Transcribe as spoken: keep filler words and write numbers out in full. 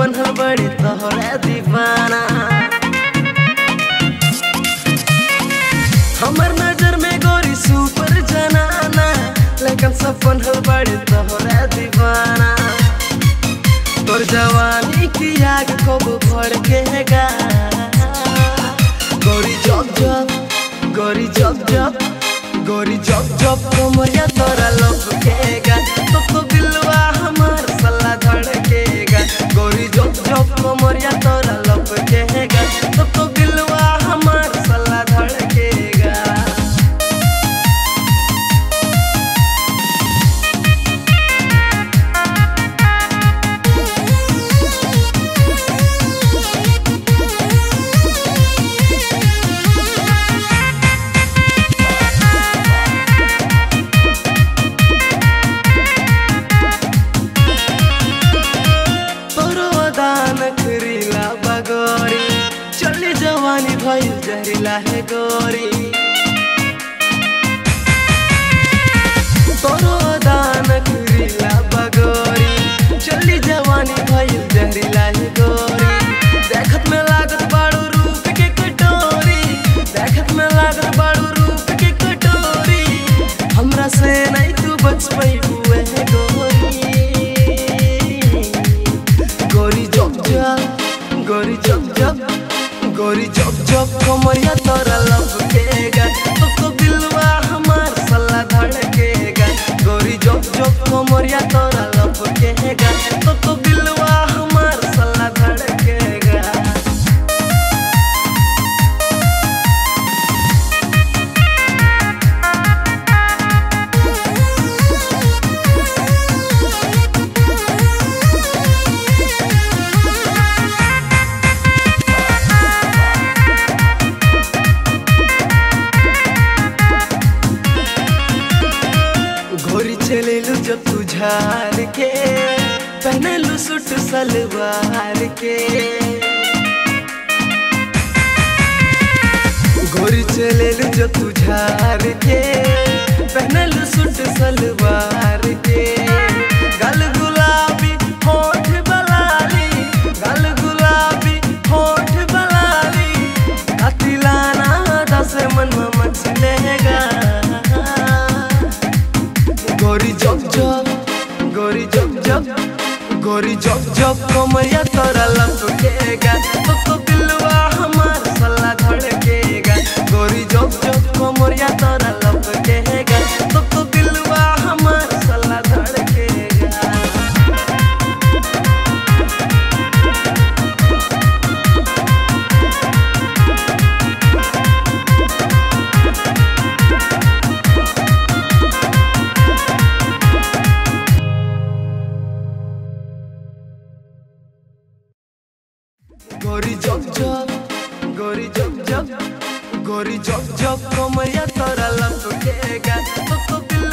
अपन बड़ी तोहरा दीवाना। हमर नजर में गोरी सुपर जनाना, लेकिन सपन हल बड़ी तोहरा दीवाना। तोर जवानी की आग कब भड़केगा, गोरी जब जब गोरी जब जब गोरी जब जब कमरिया तोरा लपकेगा, तब तो दिलवा हमार सला धड़केगा। गोरी जब जब कमरिया तोरा लपकेगा, तब तो दिलवा हमार सला धड़केगा। जहरीला है गोरी तोरो दान करीला बगोरी, चली जवानी भई जहरीला है गोरी। देखत में लागत बाड़ू रूप के कटोरी, देखत में लागत बाड़ू रूप के कटोरी, हमरा से नहीं तू बच पाई हुए है गोरी। गोरी जब जब गोरी जब जब गोरी जब जब कमरिया तोरा लपकेगा, तब तो दिलवा हमार सला धड़केगा। गोरी जब जब कमरिया तोरा लपकेगा, तब तो दिलवा हमार सला धड़केगा। जब तू झार के पहने लू सूट सलवार के, गोरी चले लू जब तू झार के पहने लू सूट सलवार के। गल गुलाबी होठ बलाली, गल गुलाबी होठ बलाली, कतिलाना दस मन मचलेगा। गोरी जब जब गोरी जब जब गोरी जब जब कमरिया तोरा लपकेगा, तब तो दिलवा हमार सला धड़केगा। गोरी जब जब कमरिया तोरा लपकेगा, तब तो दिलवा हमार सला धड़केगा। गोरी जब जब गोरी जब जब गोरी जब जब कमरिया तोरा लपकेगा, तब तो दिल